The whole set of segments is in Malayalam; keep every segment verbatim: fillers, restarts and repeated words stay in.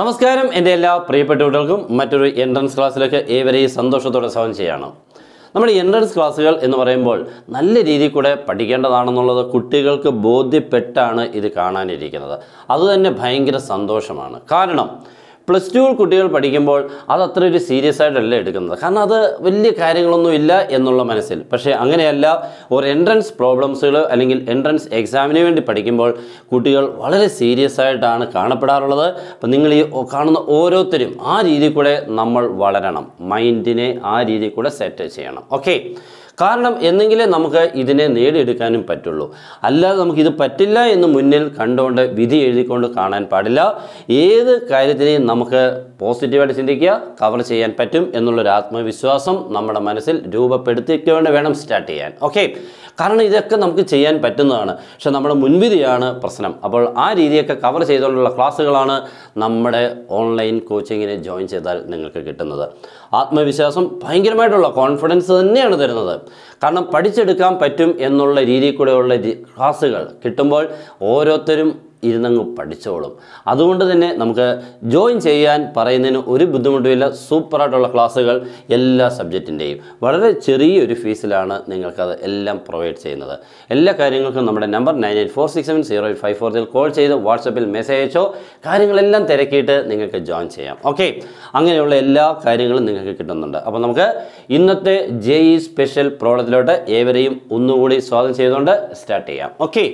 നമസ്കാരം എൻ്റെ എല്ലാ പ്രിയപ്പെട്ട കുട്ടികൾക്കും മറ്റൊരു എൻട്രൻസ് ക്ലാസ്സിലേക്ക് ഏവരെയും സന്തോഷത്തോടെ സ്വാഗതം ചെയ്യണം. നമ്മൾ എൻട്രൻസ് ക്ലാസ്സുകൾ എന്ന് പറയുമ്പോൾ നല്ല രീതിയിൽ കൂടെ പഠിക്കേണ്ടതാണെന്നുള്ളത് കുട്ടികൾക്ക് ബോധ്യപ്പെട്ടാണ് ഇത് കാണാനിരിക്കുന്നത്. അതുതന്നെ ഭയങ്കര സന്തോഷമാണ്. കാരണം പ്ലസ് ടു കുട്ടികൾ പഠിക്കുമ്പോൾ അത് അത്ര ഒരു സീരിയസ് ആയിട്ടല്ല എടുക്കുന്നത്. കാരണം അത് വലിയ കാര്യങ്ങളൊന്നും ഇല്ല എന്നുള്ള മനസ്സിൽ. പക്ഷേ അങ്ങനെയല്ല, ഒരു എൻട്രൻസ് പ്രോബ്ലംസുകൾ അല്ലെങ്കിൽ എൻട്രൻസ് എക്സാമിന് വേണ്ടി പഠിക്കുമ്പോൾ കുട്ടികൾ വളരെ സീരിയസ് ആയിട്ടാണ് കാണപ്പെടാറുള്ളത്. അപ്പം നിങ്ങൾ ഈ കാണുന്ന ഓരോരുത്തരും ആ രീതിയിൽ കൂടെ നമ്മൾ വളരണം, മൈൻഡിനെ ആ രീതിയിൽ കൂടെ സെറ്റ് ചെയ്യണം. ഓക്കെ, കാരണം എന്നെങ്കിലേ നമുക്ക് ഇതിനെ നേടിയെടുക്കാനും പറ്റുള്ളൂ. അല്ലാതെ നമുക്കിത് പറ്റില്ല എന്ന് മുന്നിൽ കണ്ടുകൊണ്ട് വിധി എഴുതിക്കൊണ്ട് കാണാൻ പാടില്ല. ഏത് കാര്യത്തിനെയും നമുക്ക് പോസിറ്റീവായിട്ട് ചിന്തിക്കുക, കവർ ചെയ്യാൻ പറ്റും എന്നുള്ളൊരു ആത്മവിശ്വാസം നമ്മുടെ മനസ്സിൽ രൂപപ്പെടുത്തിക്കൊണ്ട് വേണം സ്റ്റാർട്ട് ചെയ്യാൻ. ഓക്കെ, കാരണം ഇതൊക്കെ നമുക്ക് ചെയ്യാൻ പറ്റുന്നതാണ്. പക്ഷെ നമ്മുടെ മുൻവിധിയാണ് പ്രശ്നം. അപ്പോൾ ആ രീതിയൊക്കെ കവർ ചെയ്തുകൊണ്ടുള്ള ക്ലാസ്സുകളാണ് നമ്മുടെ ഓൺലൈൻ കോച്ചിങ്ങിനെ ജോയിൻ ചെയ്താൽ നിങ്ങൾക്ക് കിട്ടുന്നത്. ആത്മവിശ്വാസം, ഭയങ്കരമായിട്ടുള്ള കോൺഫിഡൻസ് തന്നെയാണ് തരുന്നത്. കാരണം പഠിച്ചെടുക്കാൻ പറ്റും എന്നുള്ള രീതിയിൽ കൂടെയുള്ള ക്ലാസ്സുകൾ കിട്ടുമ്പോൾ ഓരോരുത്തരും ഇരുന്നങ്ങ് പഠിച്ചോളും. അതുകൊണ്ട് തന്നെ നമുക്ക് ജോയിൻ ചെയ്യാൻ പറയുന്നതിന് ഒരു ബുദ്ധിമുട്ടുമില്ല. സൂപ്പറായിട്ടുള്ള ക്ലാസ്സുകൾ എല്ലാ സബ്ജക്റ്റിൻ്റെയും വളരെ ചെറിയൊരു ഫീസിലാണ് നിങ്ങൾക്കത് എല്ലാം പ്രൊവൈഡ് ചെയ്യുന്നത്. എല്ലാ കാര്യങ്ങൾക്കും നമ്മുടെ number nine eight four six seven zero eight five ഫോറിൽ കോൾ ചെയ്ത് വാട്സപ്പിൽ മെസ്സേജ് അയച്ചോ, കാര്യങ്ങളെല്ലാം തിരക്കിയിട്ട് നിങ്ങൾക്ക് ജോയിൻ ചെയ്യാം. ഓക്കെ, അങ്ങനെയുള്ള എല്ലാ കാര്യങ്ങളും നിങ്ങൾക്ക് കിട്ടുന്നുണ്ട്. അപ്പോൾ നമുക്ക് ഇന്നത്തെ ജെ ഇ സ്പെഷ്യൽ പ്രോബ്ലത്തിലോട്ട് ഏവരെയും ഒന്നുകൂടി സ്വാഗതം ചെയ്തുകൊണ്ട് സ്റ്റാർട്ട് ചെയ്യാം. ഓക്കെ,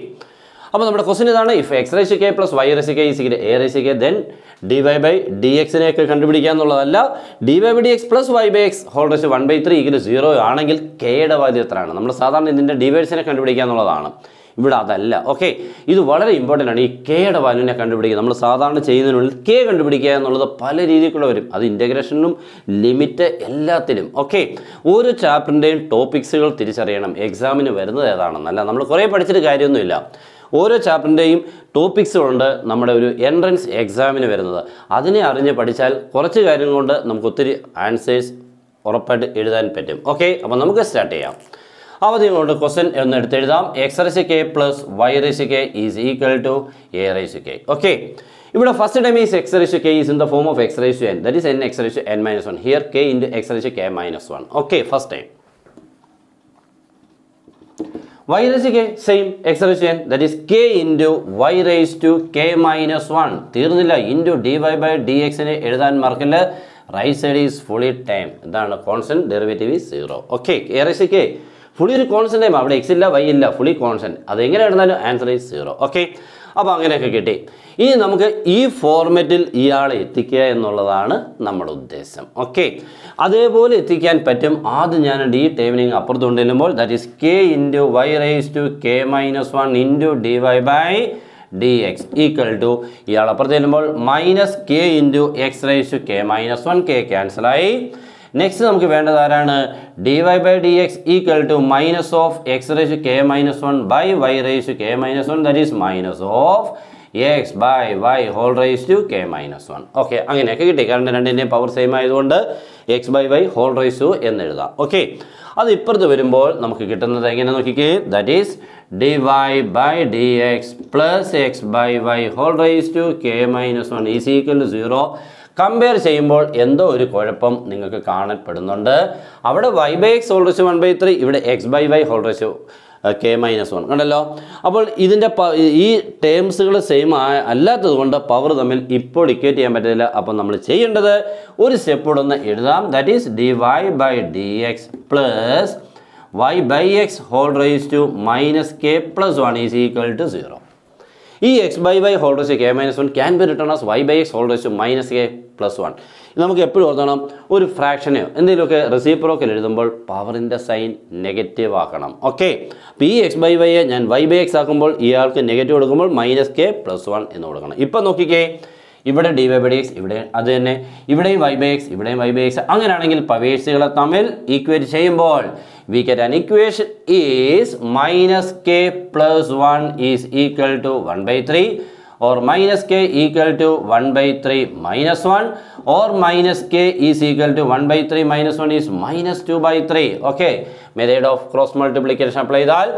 അപ്പോൾ നമ്മുടെ ക്വസ്റ്റ്യൻ ഇതാണ്. If x ratio k plus y ratio k is equal a ratio k then d y by d എക്സിനെയൊക്കെ കണ്ടുപിടിക്കുക എന്നുള്ളതല്ല. D y by d x plus y by x whole ratio one by three equal zero ആണെങ്കിൽ കെയുടെ വാല്യൂ എത്രയാണ്? നമ്മൾ സാധാരണ ഇതിൻ്റെ ഡിവൈഡ്സിനെ കണ്ടുപിടിക്കുക എന്നുള്ളതാണ്, ഇവിടെ അതല്ല. ഓക്കെ, ഇത് വളരെ ഇമ്പോർട്ടൻ്റ് ആണ്. ഈ കെയുടെ വാല്യൂവിനെ കണ്ടുപിടിക്കുക. നമ്മൾ സാധാരണ ചെയ്യുന്നതിനുള്ളിൽ കെ കണ്ടുപിടിക്കുക എന്നുള്ളത് പല രീതിയിലുള്ള വരും. അത് ഇൻ്റഗ്രേഷനിലും ലിമിറ്റ് എല്ലാത്തിലും. ഓക്കെ, ഓരോ ചാപ്റ്ററിൻ്റെയും ടോപ്പിക്സുകൾ തിരിച്ചറിയണം. എക്സാമിന് വരുന്നത് ഏതാണെന്നല്ല, നമ്മൾ കുറേ പഠിച്ചിട്ട് കാര്യമൊന്നുമില്ല. ഓരോ ചാപ്റ്ററിൻ്റെയും ടോപ്പിക്സുകളുണ്ട് നമ്മുടെ ഒരു എൻട്രൻസ് എക്സാമിന് വരുന്നത്. അതിനെ അറിഞ്ഞ് പഠിച്ചാൽ കുറച്ച് കാര്യം കൊണ്ട് നമുക്ക് ഒത്തിരി ആൻസേഴ്സ് ഉറപ്പായിട്ട് എഴുതാൻ പറ്റും. ഓക്കെ, അപ്പോൾ നമുക്ക് സ്റ്റാർട്ട് ചെയ്യാം. ആദ്യം കൊണ്ട് ക്വസ്റ്റ്യൻ എന്ന് എടുത്തെഴുതാം. X ratio k plus y ratio k is equal to a ratio k. Okay, ഇവിടെ first time is x ratio k is in the form of x ratio n, that is n x ratio n minus one. Here k into x ratio k minus one. Okay, first time y raised to k, same x raised to n, that is k into y raised to k minus one. തീർന്നില്ല, into d y by d എക്സിനെ എഴുതാൻ മറക്കില്ല. Right side is fully time, ഇതാണ് constant, derivative is zero. Okay, a ratio k fully ഒരു കോൺസ്റ്റന്റ് ടൈം, അവിടെ എക്സ് ഇല്ല വൈ ഇല്ല, ഫുള്ളി കോൺസ്റ്റന്റ്. അതെങ്ങനെ എഴുതാനും ആൻസർ ഈസ് സീറോ. ഓക്കെ, അപ്പോൾ അങ്ങനെയൊക്കെ കിട്ടി. ഇനി നമുക്ക് ഈ ഫോർമാറ്റിൽ ഇയാളെ എത്തിക്കുക എന്നുള്ളതാണ് നമ്മുടെ ഉദ്ദേശം. ഓക്കെ, അതേപോലെ എത്തിക്കാൻ പറ്റും. ആദ്യം ഞാൻ ഡി ടേമിനിങ് അപ്പുറത്ത് കൊണ്ടുവരുമ്പോൾ that is k into y raise to k minus one into d y by d x equal to, ഇയാൾ അപ്പുറത്ത് ചെല്ലുമ്പോൾ minus k into x raise to k minus one. K ക്യാൻസലായി. നെക്സ്റ്റ് നമുക്ക് വേണ്ടത് ആരാണ്? D y by d x equal to minus of x raise to k minus one by y raise to k minus one, that is minus of x by y whole rice to k minus one. Okay, അങ്ങനെയൊക്കെ കിട്ടി. കാരണം രണ്ടിൻ്റെയും പവർ സെയിം ആയതുകൊണ്ട് x by y whole rice to എന്നെഴുതാം. ഓക്കെ, അത് ഇപ്പുറത്ത് വരുമ്പോൾ നമുക്ക് കിട്ടുന്നത് എങ്ങനെ നോക്കിക്കേ? That is d y by d x plus x by y whole rice to k minus one is equal to zero. Compare ചെയ്യുമ്പോൾ എന്തോ ഒരു കുഴപ്പം നിങ്ങൾക്ക് കാണപ്പെടുന്നുണ്ട്. അവിടെ y by x whole raise one by three, ഇവിടെ x by y whole raise k minus one കണ്ടല്ലോ. അപ്പോൾ ഇതിൻ്റെ പ ഈ ടേംസുകൾ സെയിം ആ അല്ലാത്തത് കൊണ്ട് പവർ തമ്മിൽ ഇപ്പോൾ ഇക്വേറ്റ് ചെയ്യാൻ പറ്റത്തില്ല. അപ്പം നമ്മൾ ചെയ്യേണ്ടത് ഒരു സ്റ്റെപ്പ് കൂടെ ഒന്ന് എഴുതാം. That is d y by d x plus y by x whole rice to minus k plus one is equal to zero. ഈ x by y whole rice k minus one can be written as y by x whole rice to minus k plus one. നമുക്ക് എപ്പോഴും ഓർക്കണം, ഒരു ഫ്രാക്ഷനെയോ എന്തെങ്കിലുമൊക്കെ റെസിപ്രോക്കൽ എഴുതുമ്പോൾ പവറിൻ്റെ സൈൻ നെഗറ്റീവ് ആക്കണം. ഓക്കെ, അപ്പോൾ ഈ എക്സ് ബൈ വൈയെ ഞാൻ വൈ ബൈ എക്സ് ആക്കുമ്പോൾ ഇയാൾക്ക് നെഗറ്റീവ് കൊടുക്കുമ്പോൾ മൈനസ് കെ പ്ലസ് വൺ എന്ന് കൊടുക്കണം. ഇപ്പം നോക്കിക്കേ, ഇവിടെ d y by d x, ഇവിടെ അത് തന്നെ, ഇവിടെയും വൈ ബൈ എക്സ്, ഇവിടെയും വൈ ബൈ എക്സ്. അങ്ങനെയാണെങ്കിൽ പവേഴ്സികളെ തമ്മിൽ ഈക്വേറ്റ് ചെയ്യുമ്പോൾ we get an equation is minus k plus one is equal to one by three, or minus k equal to one by three minus one, or minus k is equal to one by three minus one is minus two by three. Okay, method of cross multiplication apply that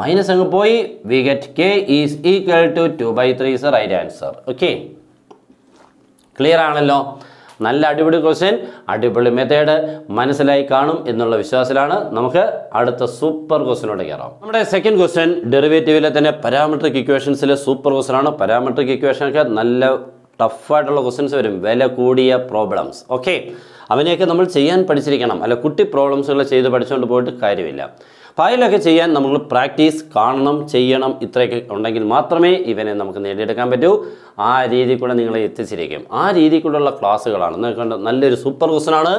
minus angu poi we get k is equal to two by three is the right answer. Okay, clear ആണല്ലോ? നല്ല അടിപൊളി ക്വസ്റ്റ്യൻ, അടിപൊളി മെത്തേഡ് മനസ്സിലായി കാണും എന്നുള്ള വിശ്വാസത്തിലാണ് നമുക്ക് അടുത്ത സൂപ്പർ ക്വസ്റ്റ്യനോടെ കയറാം. നമ്മുടെ സെക്കൻഡ് ക്വസ്റ്റ്യൻ ഡെറിവേറ്റീവിലെ തന്നെ പാരാമെട്രിക് ഇക്വേഷൻസിലെ സൂപ്പർ ക്വസ്റ്റ്യനാണ്. പാരാമെട്രിക് ഇക്വേഷനൊക്കെ നല്ല ടഫായിട്ടുള്ള ക്വസ്റ്റ്യൻസ് വരും, വില കൂടിയ പ്രോബ്ലംസ്. ഓക്കെ, അവനെയൊക്കെ നമ്മൾ ചെയ്യാൻ പഠിച്ചിരിക്കണം, അല്ല കുട്ടി പ്രോബ്ലംസുകൾ ചെയ്ത് പഠിച്ചുകൊണ്ട് പോയിട്ട് കാര്യമില്ല. ഫയലൊക്കെ ചെയ്യാൻ നമ്മൾ പ്രാക്ടീസ് കാണണം, ചെയ്യണം. ഇത്രയൊക്കെ ഉണ്ടെങ്കിൽ മാത്രമേ ഇവനെ നമുക്ക് നേടിയെടുക്കാൻ പറ്റൂ. ആ രീതിയിൽ കൂടെ നിങ്ങളെ എത്തിച്ചിരിക്കും. ആ രീതിയിൽ കൂടെയുള്ള ക്ലാസ്സുകളാണ് നിങ്ങൾക്ക്. നല്ലൊരു സൂപ്പർ ക്വസ്റ്റ്യനാണ്.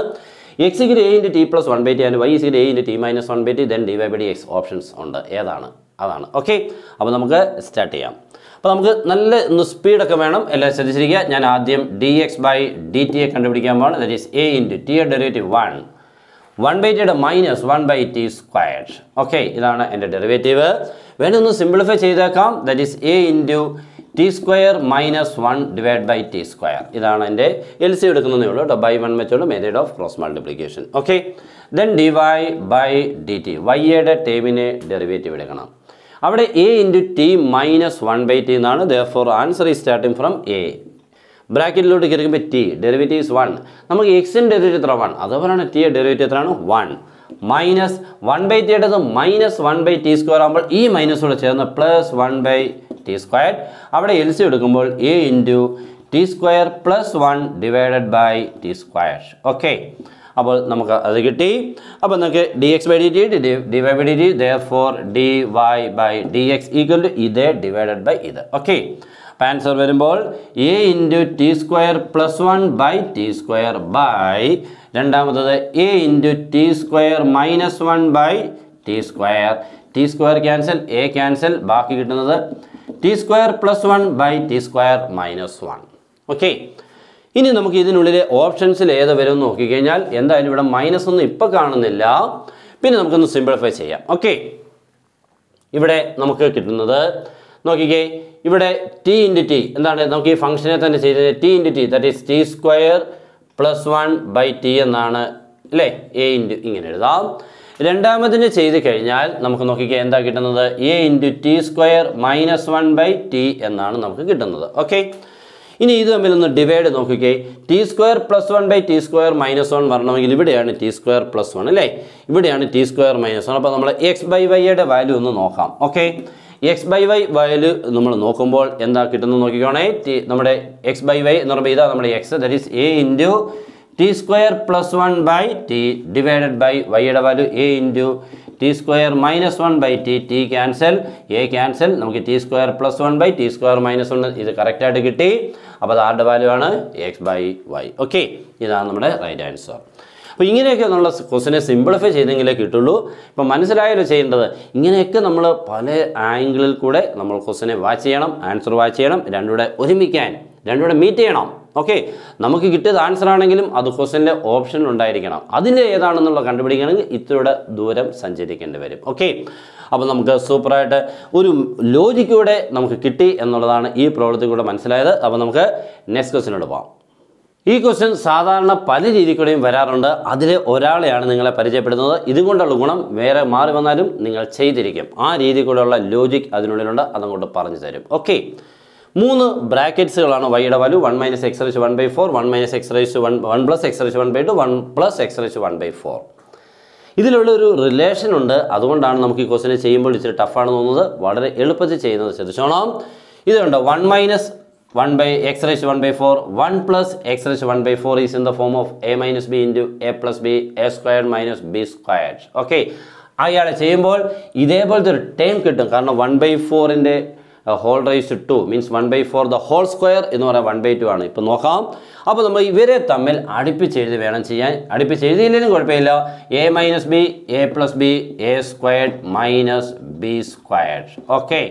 X equal a into t plus one by t and y is a into t minus one by t then d y by d x options ഉണ്ട്. ഏതാണ്? അതാണ്. ഓക്കെ, അപ്പോൾ നമുക്ക് സ്റ്റാർട്ട് ചെയ്യാം. അപ്പോൾ നമുക്ക് നല്ല ഒന്ന് സ്പീഡൊക്കെ വേണം, എല്ലാം ശ്രദ്ധിച്ചിരിക്കുക. ഞാൻ ആദ്യം d x by d t യെ കണ്ടുപിടിക്കാൻ പോകണം. That is a into t derivative one one by ടിയുടെ minus one by t squared. Okay, ഇതാണ് എൻ്റെ ഡെറിവേറ്റീവ്. വേണമെങ്കിൽ ഒന്ന് സിംപ്ലിഫൈ ചെയ്തേക്കാം. That is a into t square minus one divide by t square. ഇതാണ് എൻ്റെ എൽ സി എടുക്കുന്നതേ ഉള്ളൂ കേട്ടോ. ബൈ വൺ വെച്ചോളൂ, method of cross multiplication. Okay, then d y by d t, വൈയുടെ ടേമിനെ ഡെറിവേറ്റീവ് എടുക്കണം. അവിടെ a into t minus one by t എന്നാണ്. Therefore answer is starting from a. ബ്രാക്കറ്റിലോട്ട് കയറിക്കുമ്പോൾ ടി ഡെറിവേറ്റീവ്സ് വൺ. നമുക്ക് എക്സിൻ്റെ ഡെറിവേറ്റീവ് എത്ര? വൺ. അതുപോലെയാണ് ടി ഡെറിവേറ്റീവ് എത്രയാണ്? One. Minus one by t ആയിട്ടത് minus one by t square ആകുമ്പോൾ ഈ മൈനസോട് ചേർന്ന് plus one by t square. അവിടെ എൽ സി എടുക്കുമ്പോൾ a into t square plus one divided by t square. Okay, അപ്പോൾ നമുക്ക് അത് കിട്ടി. അപ്പോൾ നമുക്ക് d x by d t d y by d t therefore d y by d x equal to ഇതേ ഡിവൈഡഡ് ബൈ ഇത്. ഓക്കെ, ആൻസർ വരുമ്പോൾ a into t square plus one by t square by രണ്ടാമത്തത് a into t square minus one by t square. T square cancel, a cancel, ബാക്കി കിട്ടുന്നത് t square plus one by t square minus one. Okay, ഇനി നമുക്ക് ഇതിനുള്ളിൽ ഓപ്ഷൻസിൽ ഏത് വരും എന്ന് നോക്കിക്കഴിഞ്ഞാൽ എന്തായാലും ഇവിടെ മൈനസ് ഒന്നും ഇപ്പോൾ കാണുന്നില്ല. പിന്നെ നമുക്കൊന്ന് സിംപ്ലിഫൈ ചെയ്യാം. ഓക്കെ, ഇവിടെ നമുക്ക് കിട്ടുന്നത് നോക്കിക്കേ. ഇവിടെ ടി ഇൻറ്റു ടി എന്താണ്? നമുക്ക് ഈ ഫംഗ്ഷനെ തന്നെ ചെയ്തത് t into t that is t square plus one by t എന്നാണ് അല്ലേ? എ ഇൻറ്റു ഇങ്ങനെ എഴുതാം. രണ്ടാമതിന് ചെയ്ത് കഴിഞ്ഞാൽ നമുക്ക് നോക്കിക്കുക എന്താ കിട്ടുന്നത്? A into t square minus one by t എന്നാണ് നമുക്ക് കിട്ടുന്നത്. ഓക്കെ, ഇനി ഇത് തമ്മിലൊന്ന് ഡിവൈഡ് നോക്കിക്കേ. T square plus one by t square minus one വരണമെങ്കിൽ ഇവിടെയാണ് ടി സ്ക്വയർ പ്ലസ് വൺ അല്ലേ? ഇവിടെയാണ് ടി സ്ക്വയർ മൈനസ് വൺ. അപ്പോൾ നമ്മൾ എക്സ് ബൈ വൈയുടെ വാല്യൂ ഒന്ന് നോക്കാം. Okay, x by y value നമ്മൾ നോക്കുമ്പോൾ എന്താ കിട്ടുന്നത് നോക്കിക്കോണേ. ടി നമ്മുടെ എക്സ് ബൈ വൈ എന്ന് പറയുമ്പോൾ ഇതാ നമ്മുടെ x. That is a into t square plus one by t divided by വൈയുടെ value a into t square minus one by t. T cancel, a cancel, നമുക്ക് t square plus one by t square minus one. ഇത് കറക്റ്റായിട്ട് കിട്ടി. അപ്പോൾ അത് ആരുടെ വാല്യൂ ആണ്? X by Y. ഓക്കെ, ഇതാണ് നമ്മുടെ റൈറ്റ് ആൻസർ. അപ്പോൾ ഇങ്ങനെയൊക്കെ നമ്മൾ ക്വസ്റ്റിനെ സിംപ്ലിഫൈ ചെയ്തെങ്കിലേ കിട്ടുള്ളൂ. ഇപ്പം മനസ്സിലായാലോ ചെയ്യേണ്ടത്? ഇങ്ങനെയൊക്കെ നമ്മൾ പല ആംഗിളിൽ കൂടെ നമ്മൾ ക്വസ്റ്റിനെ വാച്ച് ചെയ്യണം, ആൻസർ വാച്ച് ചെയ്യണം, രണ്ടുകൂടെ ഒരുമിക്കാൻ, രണ്ടുകൂടെ മീറ്റ് ചെയ്യണം. ഓക്കെ, നമുക്ക് കിട്ടിയത് ആൻസർ ആണെങ്കിലും അത് ക്വസ്റ്റിൻ്റെ ഓപ്ഷൻ ഉണ്ടായിരിക്കണം. അതിൻ്റെ ഏതാണെന്നുള്ള കണ്ടുപിടിക്കണമെങ്കിൽ ഇത്രയുടെ ദൂരം സഞ്ചരിക്കേണ്ടി വരും. ഓക്കെ, അപ്പോൾ നമുക്ക് സൂപ്പറായിട്ട് ഒരു ലോജിക്കൂടെ നമുക്ക് കിട്ടി എന്നുള്ളതാണ് ഈ പ്രോബ്ലത്തിൽ കൂടെ മനസ്സിലായത്. അപ്പോൾ നമുക്ക് നെക്സ്റ്റ് ക്വസ്റ്റിനോട് പോകാം. ഈ ക്വസ്റ്റ്യൻ സാധാരണ പല രീതിക്കൂടെയും വരാറുണ്ട്. അതിലെ ഒരാളെയാണ് നിങ്ങളെ പരിചയപ്പെടുന്നത്. ഇതുകൊണ്ടുള്ള ഗുണം വേറെ മാറി വന്നാലും നിങ്ങൾ ചെയ്തിരിക്കും. ആ രീതി കൂടെയുള്ള ലോജിക് അതിനുള്ളിലുണ്ട്, അതങ്ങോട്ട് പറഞ്ഞു തരും. ഓക്കെ, മൂന്ന് ബ്രാക്കറ്റ്സുകളാണ് വൈയുടെ value. One minus x raise one by four, one minus x raise one one plus x raise one by two, one plus x raise one by four. ഇതിലുള്ളൊരു റിലേഷനുണ്ട്. അതുകൊണ്ടാണ് നമുക്ക് ഈ ക്വസ്റ്റ്യനെ ചെയ്യുമ്പോൾ ഇച്ചിരി ടഫാണ് തോന്നുന്നത്. വളരെ എളുപ്പത്തിൽ ചെയ്യുന്നത് ശ്രദ്ധിച്ചോണം. ഇതുണ്ട് one minus one by x raise one by four. One plus x raise one by four is in the form of a minus b into a plus b, a squared minus b squared. Okay, അയാളെ ചെയ്യുമ്പോൾ ഇതേപോലത്തെ ഒരു ടേം കിട്ടും. കാരണം വൺ ബൈ ഫോറിൻ്റെ whole rice to means one by four the whole square എന്ന് പറയാൻ വൺ ബൈ ടു ആണ്. ഇപ്പോൾ നോക്കാം. അപ്പോൾ നമ്മൾ ഇവരെ തമ്മിൽ അടുപ്പിച്ചെഴുതി വേണം ചെയ്യാൻ. അടുപ്പിച്ചെഴുതിയില്ലെങ്കിലും കുഴപ്പമില്ല. A minus b, a plus b, a squared minus b squared. Okay,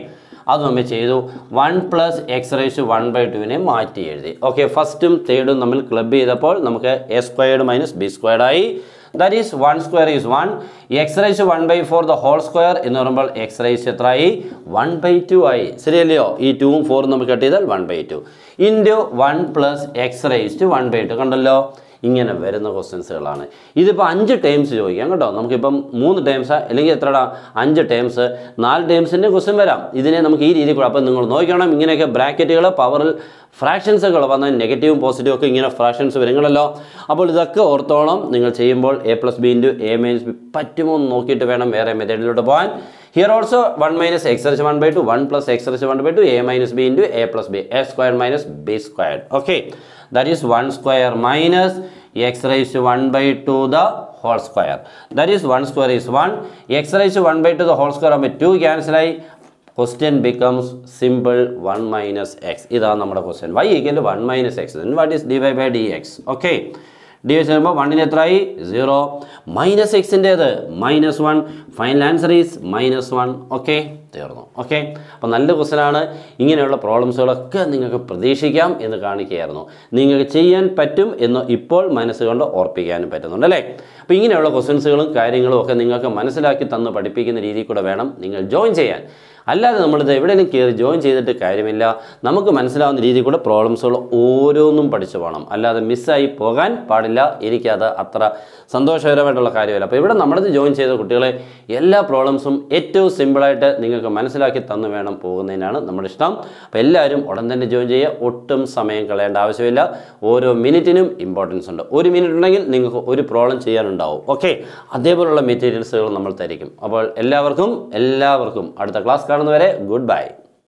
അത് നമ്മൾ ചെയ്തു. One plus x raise one by ടുവിനെ മാറ്റി എഴുതി. ഓക്കെ, ഫസ്റ്റും തേർഡും നമ്മൾ ക്ലബ് ചെയ്തപ്പോൾ നമുക്ക് a squared minus b squared ആയി. That is one square is one. X raise one by four the whole square എന്ന് പറയുമ്പോൾ എക്സ് റൈസ് എത്ര ആയി? വൺ ബൈ ടു ആയി. ശരിയല്ലയോ? ഈ ടൂവും ഫോറും നമുക്ക് കട്ട് ചെയ്താൽ one by two into one plus x raise two one by two. കണ്ടല്ലോ, ഇങ്ങനെ വരുന്ന ക്വസ്റ്റ്യൻസുകളാണ്. ഇതിപ്പോൾ അഞ്ച് ടേംസ് ചോദിക്കാം കേട്ടോ. നമുക്കിപ്പം മൂന്ന് ടേംസ് അല്ലെങ്കിൽ എത്രടാ അഞ്ച് ടേംസ്, നാല് ടേംസിൻ്റെ ക്വസ്റ്റ്യൻ വരാം. ഇതിനെ നമുക്ക് ഈ രീതിയിൽ കൂടെ അപ്പം നിങ്ങൾ നോക്കണം. ഇങ്ങനെയൊക്കെ ബ്രാക്കറ്റുകൾ പവറിൽ ഫ്രാക്ഷൻസൊക്കെ വന്നാൽ നെഗറ്റീവും പോസിറ്റീവും ഒക്കെ ഇങ്ങനെ ഫ്രാക്ഷൻസ് വരുന്നുണ്ടല്ലോ. അപ്പോൾ ഇതൊക്കെ ഓർത്തോളം നിങ്ങൾ ചെയ്യുമ്പോൾ a plus b into a minus b പറ്റുമോ എന്ന് നോക്കിയിട്ട് വേണം വേറെ മെത്തേഡിലോട്ട് പോകാൻ. Here also one minus x raised to one by two, one plus x raised to one by two, a minus b into a plus b, a square minus b squared. Okay, that is one square minus x raised to one by two the whole square. That is one square is one, x raised to one by two the whole square of it two cancel I. Question becomes simple one minus x. This is our question. Y equal to one minus x. Then what is dy by dx? Okay. Division number one in a try zero minus x in the other minus one. Final answer is minus one. Okay, there no. Okay, but another question is, you know, problems are like that. You guys are in the garden. Care no. You guys are patum in the ipol minus one or pig and patum. Like, but you know, questions are carrying a look and you guys minus like it on the party pig in the really good of Adam. You guys join Jayan. അല്ലാതെ നമ്മൾ എവിടെയും കയറി ജോയിൻ ചെയ്തിട്ട് കാര്യമില്ല. നമുക്ക് മനസ്സിലാവുന്ന രീതിയിൽ കൂടെ പ്രോബ്ലംസുകൾ ഓരോന്നും പഠിച്ചു പോകണം, അല്ലാതെ മിസ്സായി പോകാൻ പാടില്ല. എനിക്കത് അത്ര സന്തോഷകരമായിട്ടുള്ള കാര്യമല്ല. അപ്പോൾ ഇവിടെ നമ്മളത് ജോയിൻ ചെയ്ത കുട്ടികളെ എല്ലാ പ്രോബ്ലംസും ഏറ്റവും സിമ്പിളായിട്ട് നിങ്ങൾക്ക് മനസ്സിലാക്കി തന്നു വേണം പോകുന്നതിനാണ് നമ്മുടെ ഇഷ്ടം. അപ്പോൾ എല്ലാവരും ഉടൻ തന്നെ ജോയിൻ ചെയ്യുക, ഒട്ടും സമയം കളയേണ്ട ആവശ്യമില്ല. ഓരോ മിനിറ്റിനും ഇമ്പോർട്ടൻസ് ഉണ്ട്. ഒരു മിനിറ്റ് ഉണ്ടെങ്കിൽ നിങ്ങൾക്ക് ഒരു പ്രോബ്ലം ചെയ്യാനുണ്ടാവും. ഓക്കെ, അതേപോലുള്ള മെറ്റീരിയൽസുകൾ നമ്മൾ തരിക്കും. അപ്പോൾ എല്ലാവർക്കും എല്ലാവർക്കും അടുത്ത ക്ലാസ് വരെ ഗുഡ് ബൈ.